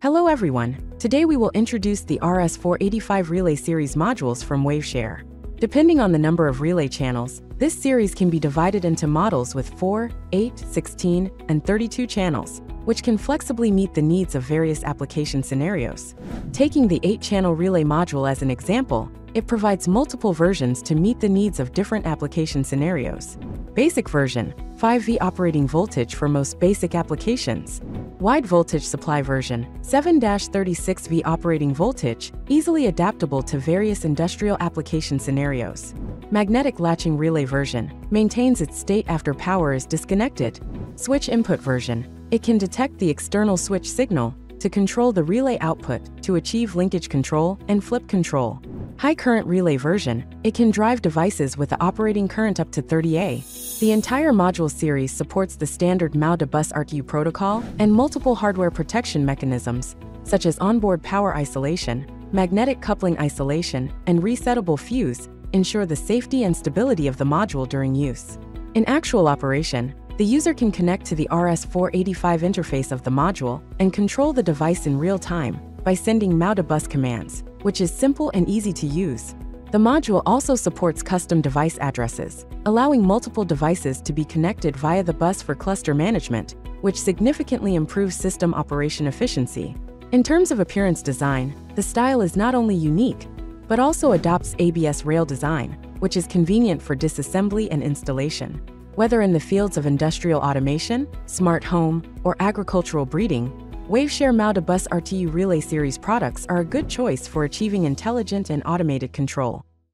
Hello everyone, today we will introduce the RS-485 Relay Series modules from Waveshare. Depending on the number of relay channels, this series can be divided into models with 4, 8, 16, and 32 channels, which can flexibly meet the needs of various application scenarios. Taking the 8-channel relay module as an example, it provides multiple versions to meet the needs of different application scenarios. Basic version, 5V operating voltage for most basic applications. Wide voltage supply version, 7-36V operating voltage, easily adaptable to various industrial application scenarios. Magnetic latching relay version, maintains its state after power is disconnected. Switch input version, it can detect the external switch signal to control the relay output to achieve linkage control and flip control. High current relay version, it can drive devices with the operating current up to 30A. The entire module series supports the standard Modbus RTU protocol and multiple hardware protection mechanisms, such as onboard power isolation, magnetic coupling isolation, and resettable fuse, ensure the safety and stability of the module during use. In actual operation, the user can connect to the RS-485 interface of the module and control the device in real time by sending Modbus commands, which is simple and easy to use. The module also supports custom device addresses, allowing multiple devices to be connected via the bus for cluster management, which significantly improves system operation efficiency. In terms of appearance design, the style is not only unique, but also adopts ABS rail design, which is convenient for disassembly and installation. Whether in the fields of industrial automation, smart home, or agricultural breeding, Waveshare Modbus RTU Relay Series products are a good choice for achieving intelligent and automated control.